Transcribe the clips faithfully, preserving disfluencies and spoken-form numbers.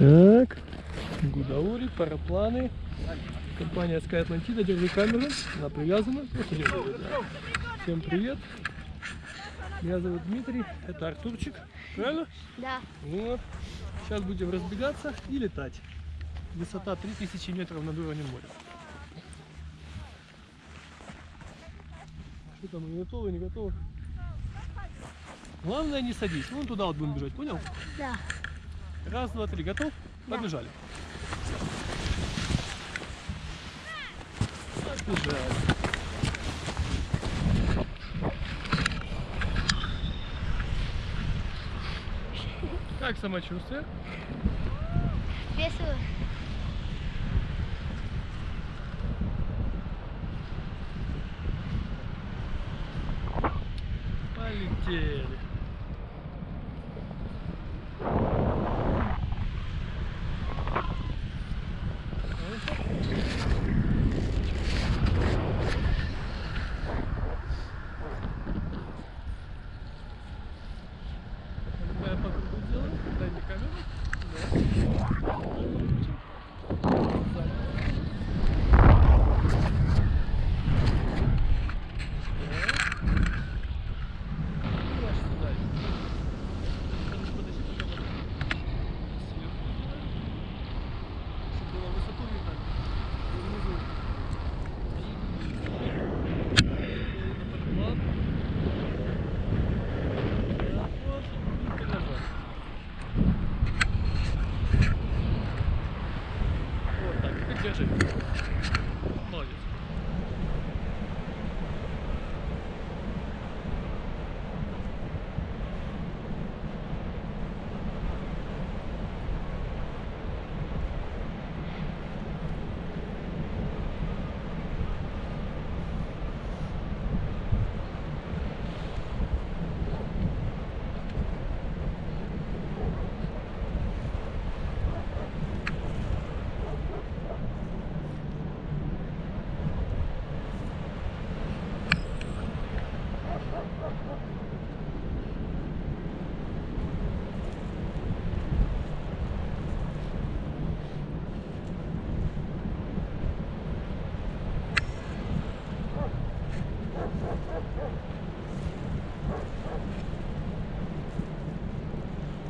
Так. Гудаури, парапланы. Компания Sky Atlantida, держи камеру. Она привязана. Всем привет. Меня зовут Дмитрий, это Артурчик. Правильно? Да. Вот. Сейчас будем разбегаться и летать. Высота три тысячи метров над уровнем моря. Что там, не готовы, не готовы? Главное не садись. Вон туда вот будем бежать, понял? Да. Раз, два, три. Готов? Да. Побежали. Побежали. Как самочувствие? Весело. Полетели. Держи. Молодец.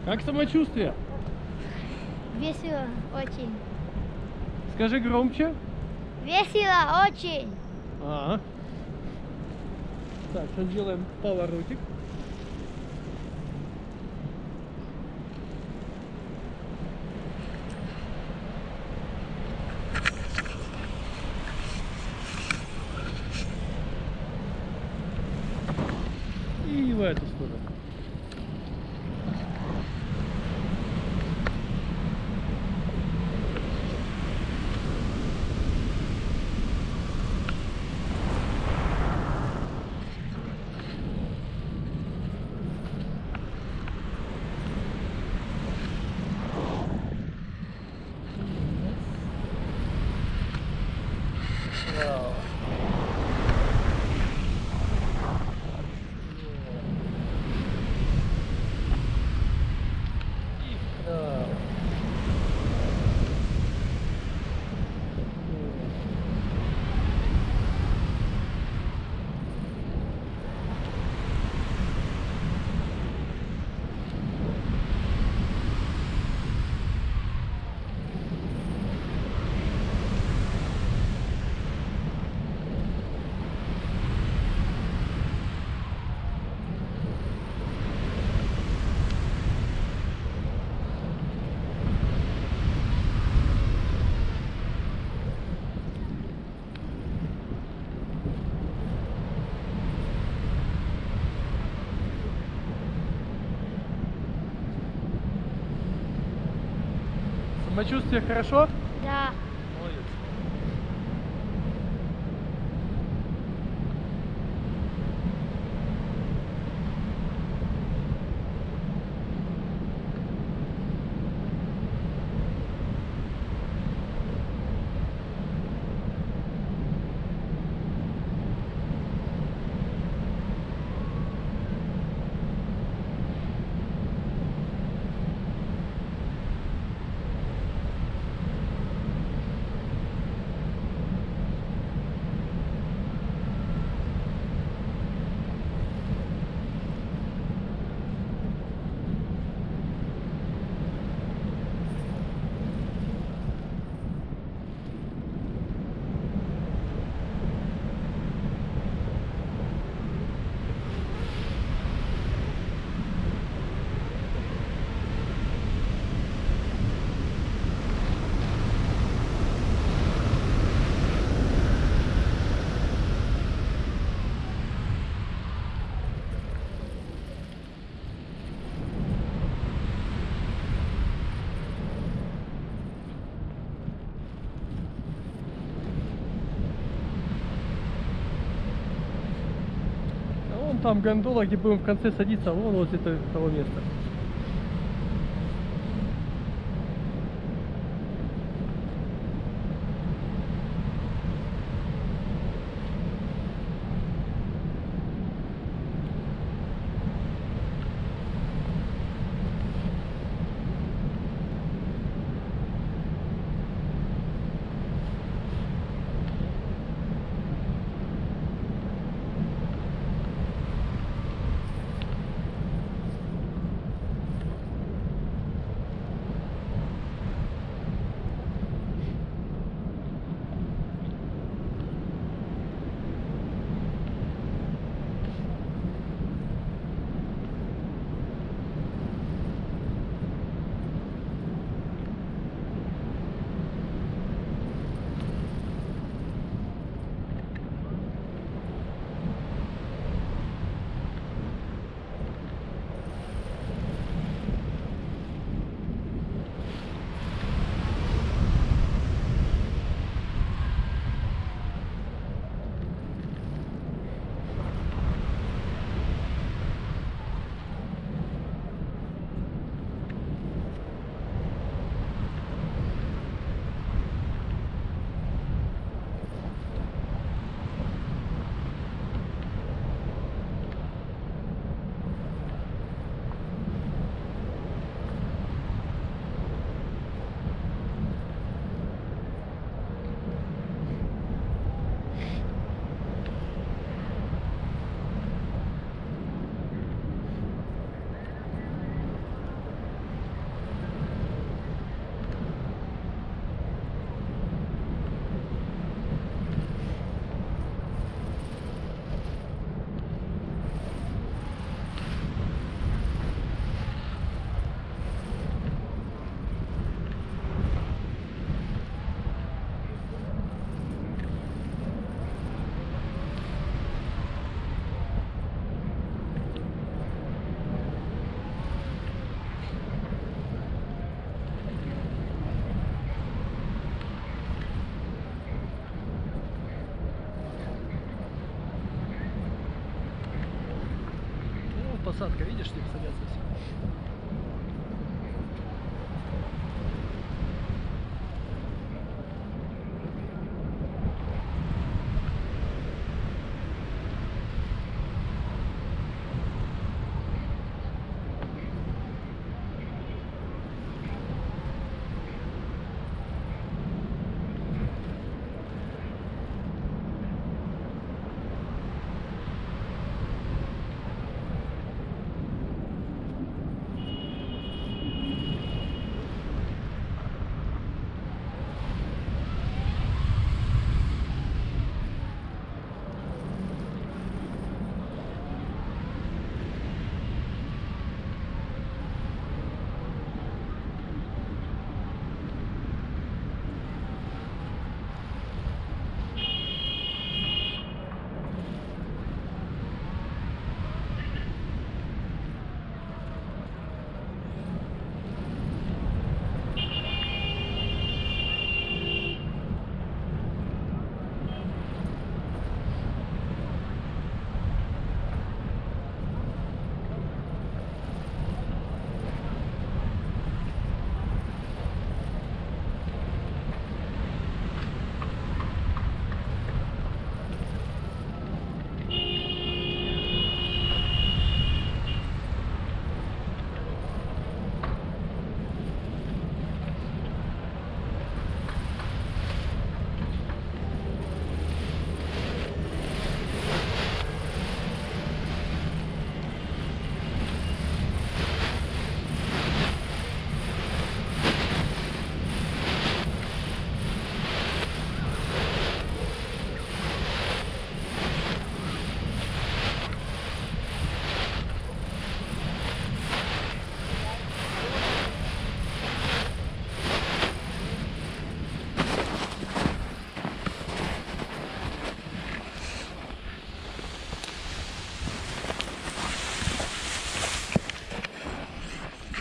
Как самочувствие? Весело очень. Скажи громче. Весело очень. А-а. Так, сейчас делаем поворотик. И в эту сторону. Самочувствие хорошо? Да. Молодец. там гондола, где будем в конце садиться, вон возле того места. Посадка, видишь, с ним садятся все.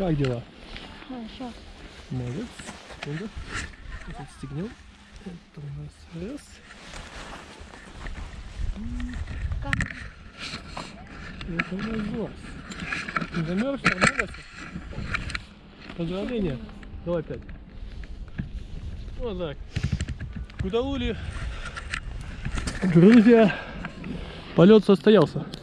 Как дела? Хорошо. Молодец. Секунду. Этот стегнем. Это у нас раз. Как? Это мой голос. Не замерз, нормально? Поздравления. Давай опять. Вот так. Гудаури. Друзья, полет состоялся.